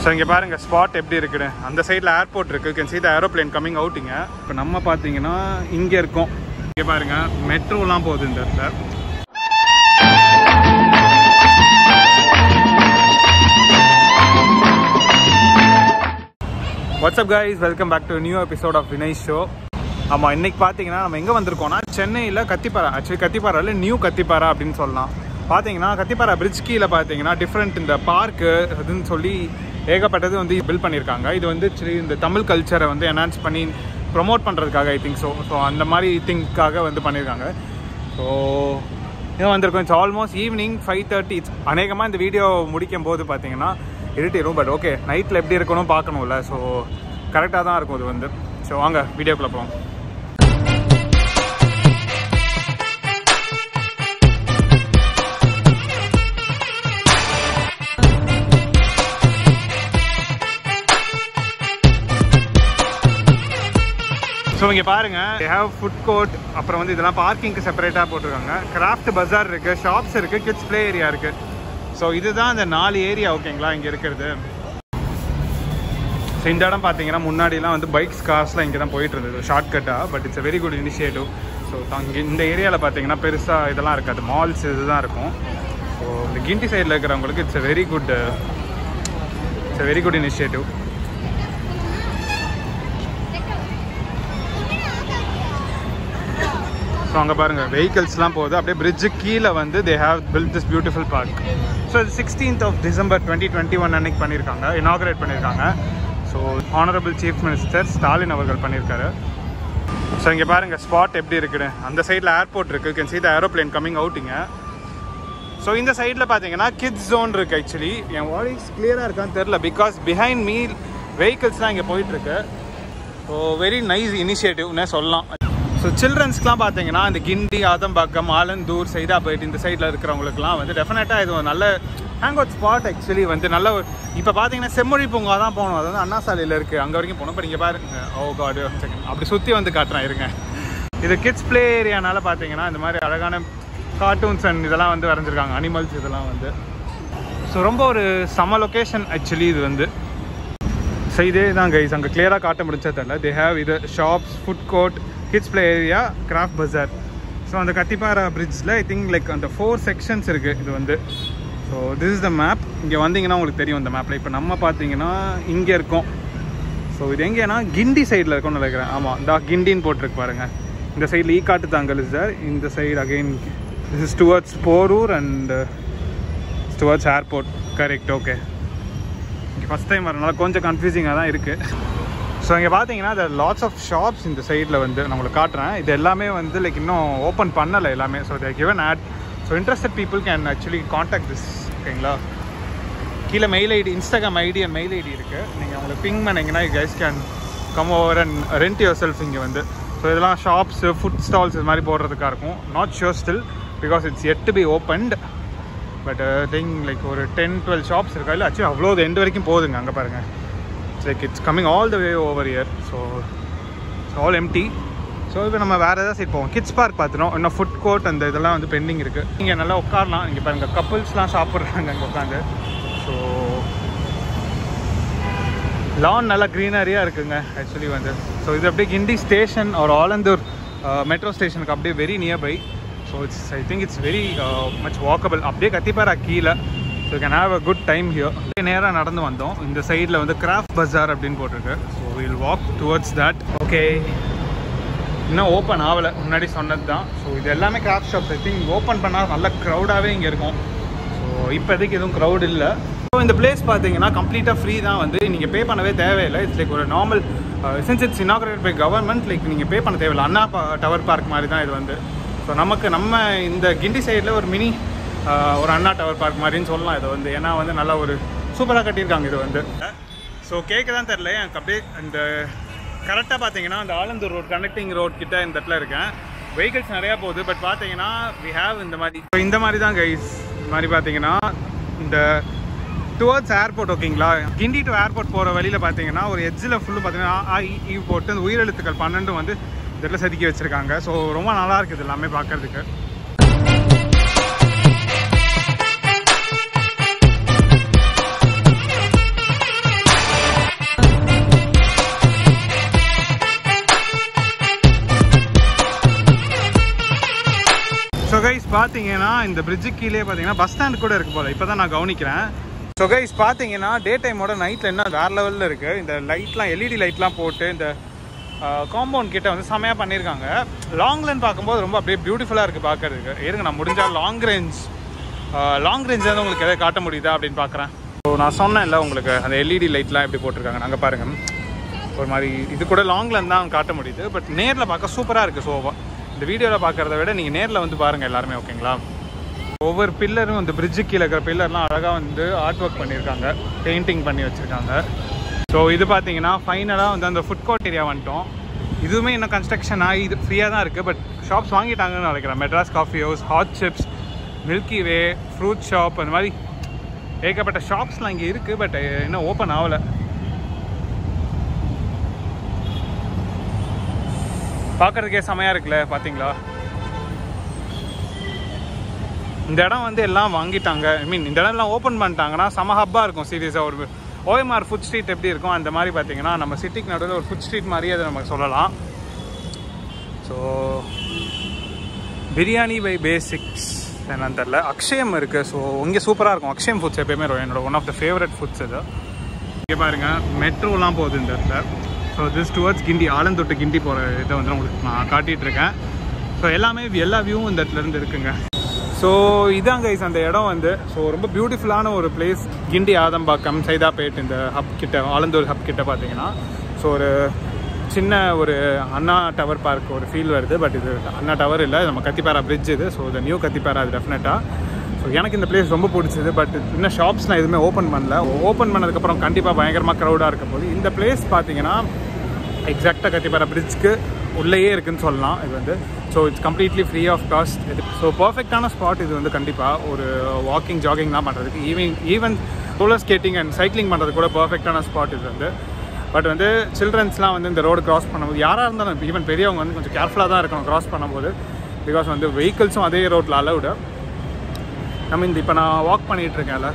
So இங்கே பாருங்கள் spot எப்படி இருக்குது. அந்த சைடில் ஏர்போர்ட் இருக்குது, can see the aeroplane coming அவுட்டிங்க. இப்போ நம்ம பார்த்தீங்கன்னா இங்கே இருக்கோம். இங்கே பாருங்கள் மெட்ரோலாம் போகுது இந்த இடத்துல. What's up guys, welcome back to new episode of Vinay show. ஆமாம், இன்றைக்கி பார்த்தீங்கன்னா நம்ம எங்கே வந்திருக்கோம்னா சென்னையில் கத்திப்பாரா, ஆக்சுவலி கத்திப்பாராவில் நியூ கத்திப்பாரா அப்படின்னு சொல்லலாம். பார்த்தீங்கன்னா கத்திப்பாரா பிரிட்ஜ் கீழே பார்த்தீங்கன்னா டிஃப்ரெண்ட் இந்த பார்க்கு அதுன்னு சொல்லி ஏகப்பட்டது வந்து பில்ட் பண்ணியிருக்காங்க. இது வந்து ஆக்சுவலி இந்த தமிழ் கல்ச்சரை வந்து என்ஹான்ஸ் பண்ணி ப்ரொமோட் பண்ணுறதுக்காக ஐ திங்க் ஸோ ஸோ அந்த மாதிரி திங்க்காக வந்து பண்ணியிருக்காங்க. ஸோ இன்னும் வந்திருக்கோம். It's almost evening 5:30. இட்ஸ் அநேகமாக இந்த வீடியோ முடிக்கும் போது பார்த்தீங்கன்னா இருட்டிடும், பட் ஓகே நைட்டில் எப்படி இருக்கணும் பார்க்கணும்ல, ஸோ கரெக்டாக தான் இருக்கும் இது வந்து. ஸோ வாங்க வீடியோக்குள்ளே போவோம். ஸோ இங்கே பாருங்கள், தே ஹேவ் ஃபுட் கோர்ட், அப்புறம் வந்து இதெல்லாம் பார்க்கிங்க்கு செப்பரேட்டாக போட்டிருக்காங்க. கிராஃப்ட் பஜார் இருக்குது, ஷாப்ஸ் இருக்குது, கிட்ஸ் ப்ளே ஏரியா இருக்குது. ஸோ இதுதான் அந்த 4 ஏரியா, ஓகேங்களா, இங்கே இருக்கிறது. ஸோ இந்த இடம் பார்த்தீங்கன்னா முன்னாடிலாம் வந்து பைக்ஸ் கார்ஸ்லாம் இங்கே தான் போயிட்டு இருந்தது ஷார்ட்கட்டாக, but it's a very good initiative. So இங்கே இந்த ஏரியாவில் பார்த்தீங்கன்னா பெருசாக இதெல்லாம் இருக்காது, மால்ஸ் இது தான் இருக்கும். ஸோ இந்த கிண்டி சைடில் இருக்கிறவங்களுக்கு it's a very good initiative. So அங்கே பாருங்கள் வெஹிக்கிள்ஸ்லாம் போகுது. அப்படியே பிரிட்ஜு கீழே வந்து they have built this beautiful park. So இது 16th of December 2021 அன்னைக்கு பண்ணியிருக்காங்க, இனாகரேட் பண்ணியிருக்காங்க. So honourable chief minister Stalin அவர்கள் பண்ணியிருக்காரு. ஸோ இங்கே பாருங்கள் ஸ்பாட் எப்படி இருக்குது. அந்த சைடில் ஏர்போர்ட் இருக்குது, can see the aeroplane coming அவுட்டிங்க. ஸோ இந்த சைடில் பார்த்தீங்கன்னா கிட்ஸ் ஜோன் இருக்குது. ஆக்சுவலி என் வாய்ஸ் கிளியராக இருக்கான்னு தெரில, பிகாஸ் பிஹைண்ட் மீ வெஹிக்கிள்ஸ் தான் இங்கே போயிட்டுருக்கு. ஸோ வெரி நைஸ் இனிஷியேட்டிவ்னே சொல்லலாம். ஸோ சில்ட்ரன்ஸ்க்குலாம் பார்த்தீங்கன்னா இந்த கிண்டி, ஆதம்பாக்கம், ஆலந்தூர் சைடாக போயிட்டு இந்த சைடில் இருக்கிறவங்களுக்குலாம் வந்து டெஃபினட்டாக இது ஒரு நல்ல ஹேங் அவுட் ஸ்பாட். ஆக்சுவலி வந்து நல்ல இப்போ பார்த்தீங்கன்னா செம்மொழி பூங்கா தான் போகணும், அது வந்து அண்ணா சாலையில் இருக்குது, அங்கே வரைக்கும் போகணும். இப்போ நீங்கள் பாருங்கள், ஓ காட், அப்படி சுற்றி வந்து காட்டுறேன் இருங்க. இது கிட்ஸ் ப்ளே ஏரியானால பார்த்தீங்கன்னா இந்த மாதிரி அழகான கார்ட்டூன்ஸ் அண்ட் இதெல்லாம் வந்து வரைஞ்சிருக்காங்க, அனிமல்ஸ் இதெல்லாம் வந்து. ஸோ ரொம்ப ஒரு சம லொக்கேஷன் ஆக்சுவலி இது வந்து. ஸோ இதே தான் கைஸ், அங்கே கிளியராக காட்ட முடிச்சது தெரியல. தே ஹேவ் இது shops, food court, kids play area, craft பஜார். ஸோ அந்த கத்திப்பாரா பிரிட்ஜில் ஐ திங்க் லைக் அந்த 4 செக்ஷன்ஸ் இருக்குது இது வந்து. So this is the map. இங்கே வந்தீங்கன்னா உங்களுக்கு தெரியும் இந்த மேப்பில். இப்போ நம்ம பார்த்தீங்கன்னா இங்கே இருக்கோம். ஸோ இது எங்கேன்னா கிண்டி சைடில் இருக்கும்னு நினைக்கிறேன். ஆமாம், தா கிண்டின்னு போட்டிருக்கு பாருங்கள். இந்த சைடில் ஈக்காட்டு தாங்கல் இஸ் தேர், இந்த side again this is towards Porur and towards airport. Correct, okay. இங்கே ஃபஸ்ட் டைம் வரனால கொஞ்சம் கன்ஃபியூசிங்காக தான் இருக்குது. ஸோ இங்கே பார்த்தீங்கன்னா த லாட்ஸ் ஆஃப் ஷாப்ஸ் இந்த சைடில் வந்து நான் உங்களுக்கு காட்டுறேன். இது எல்லாமே வந்து லைக் இன்னும் ஓப்பன் பண்ணலை எல்லாமே. So they given ad, so interested people can actually contact this, ஓகேங்களா. கீழே mail ID, Instagram ID and mail ID இருக்குது. நீங்கள் உங்களுக்கு பிங் பண்ணிங்கன்னா you guys can come over and rent yourself இங்கே வந்து. ஸோ இதெல்லாம் ஷாப்ஸு, ஃபுட் ஸ்டால்ஸ் இது மாதிரி போடுறதுக்காக இருக்கும். Not sure still because it's yet to be opened, but thing like ஒரு 10-12 ஷாப்ஸ் இருக்கா இல்லை, ஆக்சுவலி அவ்வளோ எண்டு வரைக்கும் போகுதுங்க. அங்கே பாருங்கள், like it's coming all the way over here, so it's all empty. So இப்போ நம்ம வேறு ஏதாவது சைட் போவோம். கிட்ஸ் பார்க் பார்த்துட்டோம், இன்னும் ஃபுட் கோர்ட் அந்த இதெல்லாம் வந்து பெண்டிங் இருக்குது. இங்கே நல்லா உட்காரலாம். இங்கே பாருங்க கப்புள்ஸ்லாம் சாப்பிட்றாங்க அங்கே உட்காந்து. ஸோ லான் நல்லா க்ரீனரியாக இருக்குங்க ஆக்சுவலி வந்து. ஸோ இது அப்படியே கிண்டி ஸ்டேஷன் ஒரு ஆலந்தூர் மெட்ரோ ஸ்டேஷனுக்கு அப்படியே very nearby. So it's I think it's very much walkable. அப்படியே கத்திப்பாரா கீழே, so can have a good time here. நேராக நடந்து வந்தோம். இந்த சைடில் வந்து கிராஃப்ட் பஜார் அப்படின்னு போட்டிருக்கு. So will walk towards that. Okay, இன்னும் ஓப்பன் ஆகலை, முன்னாடி சொன்னது தான். ஸோ இது எல்லாமே craft shops. I think open பண்ணால் நல்ல க்ரௌடாகவே இங்கே இருக்கும். ஸோ இப்போதைக்கு எதுவும் க்ரௌட் இல்லை. ஸோ இந்த பிளேஸ் பார்த்தீங்கன்னா கம்ப்ளீட்டாக ஃப்ரீ தான் வந்து, நீங்கள் பே பண்ணவே தேவையில்லை. இட்ஸ் லைக் ஒரு normal since it's inaugurate by government, like நீங்கள் பே பண்ண தேவையில்லை. அண்ணா டவர் பார்க் மாதிரி தான் இது வந்து. ஸோ நமக்கு நம்ம இந்த கிண்டி சைடில் ஒரு மினி ஒரு அண்ணா டவர் பார்க் மாதிரின்னு சொல்லலாம் இது வந்து. ஏன்னா வந்து நல்லா ஒரு சூப்பராக கட்டியிருக்காங்க இது வந்து. ஸோ கேட்க தான் தெரில எனக்கு அப்படியே. இந்த கரெக்டாக பார்த்தீங்கன்னா அந்த ஆலந்தூர் ரோட் கனெக்டிங் ரோட் கிட்ட இந்த இடத்துல இருக்கேன். வெஹிக்கிள்ஸ் நிறையா போகுது, பட் பார்த்தீங்கன்னா வி ஹேவ் இந்த மாதிரி. ஸோ இந்த மாதிரி தான் கைஸ், இந்த மாதிரி பார்த்தீங்கன்னா இந்த டுவர்ட்ஸ் ஏர்போர்ட், ஓகேங்களா. கிண்டி டு ஏர்போர்ட் போகிற வழியில் பார்த்தீங்கன்னா ஒரு எட்ஜில் ஃபுல்லு பார்த்தீங்கன்னா ஆஇ போட்டு அந்த உயிரெழுத்துக்கள் 12 வந்து இந்த இடத்துல செதுக்கி வச்சுருக்காங்க. ஸோ ரொம்ப நல்லா இருக்குது எல்லாமே பார்க்குறதுக்கு. பார்த்தீங்கன்னா இந்த பிரிட்ஜ் கீழே பார்த்தீங்கன்னா பஸ் ஸ்டாண்ட் கூட இருக்கு போல. இப்போ தான் நான் கவனிக்கிறேன். ஸோ கைஸ் பார்த்தீங்கன்னா டே டைமோட நைட்டில் என்ன வேறு லெவலில் இருக்குது. இந்த லைட்லாம் எல்இடி லைட்லாம் போட்டு இந்த காம்பவுண்ட் கிட்டே வந்து செமையாக பண்ணியிருக்காங்க. லாங்லேருந்து பார்க்கும்போது ரொம்ப அப்படியே பியூட்டிஃபுல்லாக இருக்குது பார்க்குறதுக்கு. இருங்க நான் முடிஞ்சால் லாங் ரேஞ்ச் வந்து உங்களுக்கு எதாவது காட்ட முடியுதா அப்படின்னு பார்க்குறேன். ஸோ நான் சொன்னேன் இல்லை உங்களுக்கு அந்த எல்இடி லைட்லாம் எப்படி போட்டிருக்காங்க நாங்கள் பாருங்கள். ஒரு மாதிரி இது கூட லாங்லேருந்து தான் காட்ட முடியுது. பட் நேரில் பார்க்க சூப்பராக இருக்குது. ஸோ இந்த வீடியோவில் பார்க்குறத விட நீங்கள் நேரில் வந்து பாருங்கள் எல்லாருமே, ஓகேங்களா? ஒவ்வொரு பில்லரும் அந்த பிரிட்ஜு கீழே இருக்கிற பில்லர்லாம் அழகாக வந்து ஆர்ட் ஒர்க் பண்ணியிருக்காங்க, பெயிண்டிங் பண்ணி வச்சுருக்காங்க. ஸோ இது பார்த்தீங்கன்னா ஃபைனலாக வந்து அந்த ஃபுட் கோர்ட் ஏரியா வந்துட்டோம். இதுவுமே இன்னும் கன்ஸ்ட்ரக்ஷன் ஆகி இது ஃப்ரீயாக தான் இருக்குது. பட் ஷாப்ஸ் வாங்கிட்டாங்கன்னு நினைக்கிறேன். Madras coffee house, hot chips, milky way, fruit shop, அந்த மாதிரி ஏகப்பட்ட ஷாப்ஸ்லாம் இங்கே இருக்குது. பட் இன்னும் ஓப்பன் ஆகலை. பார்க்குறதுக்கே செமையாக இருக்குல்ல, பார்த்தீங்களா? இந்த இடம் வந்து எல்லாம் வாங்கிட்டாங்க. ஐ மீன் இந்த இடம் எல்லாம் ஓப்பன் பண்ணிட்டாங்கன்னா செம ஹப்பாக இருக்கும் சீரியஸாக. ஒரு ஓஎம்ஆர் ஃபுட் ஸ்ட்ரீட் எப்படி இருக்கும் அந்த மாதிரி பார்த்தீங்கன்னா நம்ம சிட்டிக்கு நடுவில் ஒரு ஃபுட் ஸ்ட்ரீட் மாதிரியே அதை நமக்கு சொல்லலாம். ஸோ பிரியாணி பை பேசிக்ஸ் என்னன்னு தெரில. அக்ஷயம் இருக்குது. ஸோ இங்கே சூப்பராக இருக்கும். அக்ஷயம் ஃபுட்ஸ் எப்போயுமே என்னோடய one of the favourite foods இது. இங்கே பாருங்கள் மெட்ரோலாம் போகுது இந்த இடத்துல. So this towards Guindy, Alandur to Guindy போகிற இதை வந்து உங்களுக்கு நான் காட்டிகிட்ருக்கேன். ஸோ எல்லா வியூவும் இந்த இடத்துலேருந்து இருக்குங்க. ஸோ இதாங்க கைஸ் அந்த இடம் வந்து. ஸோ ரொம்ப பியூட்டிஃபுல்லான ஒரு பிளேஸ் கிண்டி, ஆதம்பாக்கம், சைதாப்பேட், இந்த ஹப் கிட்ட, ஆலந்தூர் ஹப் கிட்ட பார்த்தீங்கன்னா ஸோ ஒரு சின்ன ஒரு அண்ணா டவர் பார்க் ஒரு ஃபீல் வருது. பட் இது அண்ணா டவர் இல்லை, நம்ம கத்திப்பாரா பிரிட்ஜ் இது. ஸோ இது நியூ கத்திப்பாரா அது டெஃபினட்டாக. ஸோ எனக்கு இந்த பிளேஸ் ரொம்ப பிடிச்சிது. பட் இன்னும் ஷாப்ஸ்லாம் எதுவுமே ஓப்பன் பண்ணல. ஓப்பன் பண்ணதுக்கப்புறம் கண்டிப்பாக பயங்கரமாக க்ரௌடாக இருக்க போது. இந்த பிளேஸ் பார்த்தீங்கன்னா எக்ஸாக்டாக கத்திப்பாரா பிரிட்ஜுக்கு உள்ளேயே இருக்குதுன்னு சொல்லலாம் இது வந்து. So it's completely free of cost. இது ஸோ பர்ஃபெக்டான ஸ்பாட் இது வந்து கண்டிப்பாக ஒரு வாக்கிங், ஜாகிங்லாம் பண்ணுறதுக்கு, even roller skating and cycling பண்ணுறது கூட பர்ஃபெக்டான ஸ்பாட் இது வந்து. பட் வந்து சில்ட்ரன்ஸ்லாம் வந்து இந்த ரோடு கிராஸ் பண்ணும்போது யாராக இருந்தாலும் ஈவன் பெரியவங்க வந்து கொஞ்சம் கேர்ஃபுல்லாக தான் இருக்கணும் கிராஸ் பண்ணும்போது. பிகாஸ் வந்து வெஹிக்கிள்ஸும் அதே ரோட்டில் அலவுடு. நம்ம இந்த இப்போ நான் வாக் பண்ணிகிட்ருக்கேன்ல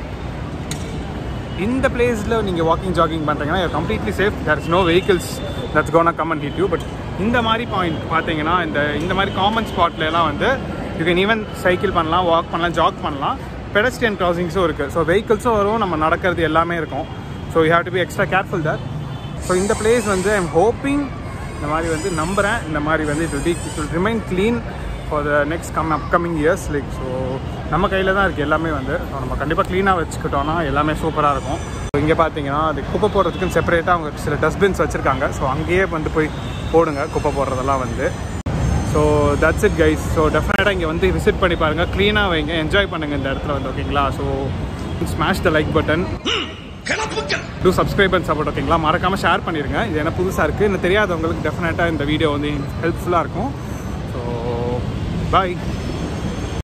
இந்த பிளேஸில் நீங்கள் வாக்கிங், ஜாகிங் பண்ணுறீங்கன்னா you completely safe. There is no vehicles that's gonna come and hit you. But இந்த மாதிரி பாயிண்ட் பார்த்தீங்கன்னா இந்த மாதிரி காமன் ஸ்பாட்லாம் வந்து யூ கேன் ஈவன் சைக்கிள் பண்ணலாம், வாக் பண்ணலாம், ஜாக் பண்ணலாம். பெடஸ்ட்ரியன் க்ராசிங்ஸும் இருக்குது. ஸோ வெஹிக்கிள்ஸும் வரும், நம்ம நடக்கிறது எல்லாமே இருக்கும். So you have to be extra careful there. So இந்த பிளேஸ் வந்து ஐ எம் ஹோப்பிங் இந்த மாதிரி வந்து நம்புகிறேன் இந்த மாதிரி வந்து it will remain clean for the next upcoming years. Like so நம்ம கையில் தான் இருக்குது எல்லாமே வந்து. ஸோ நம்ம கண்டிப்பாக க்ளீனாக வச்சுக்கிட்டோன்னா எல்லாமே சூப்பராக இருக்கும். ஸோ இங்கே பார்த்தீங்கன்னா அது குப்பை போடுறதுக்குன்னு செப்பரேட்டாக அவங்க சில டஸ்ட்பின்ஸ் வச்சுருக்காங்க. ஸோ அங்கேயே வந்து போய் போடுங்க குப்பை போடுறதெல்லாம் வந்து. So that's it guys. So டெஃபினட்டாக இங்கே வந்து விசிட் பண்ணி பாருங்கள், க்ளீனாக வைங்க, என்ஜாய் பண்ணுங்கள் இந்த இடத்துல வந்து, ஓகேங்களா? So smash the like button, do subscribe and support, ஓகேங்களா? மறக்காமல் ஷேர் பண்ணிடுங்க. இது என்ன புதுசாக இருக்குது, இன்னும் தெரியாதவங்களுக்கு டெஃபினட்டாக இந்த வீடியோ வந்து ஹெல்ப்ஃபுல்லாக இருக்கும். ஸோ பாய்.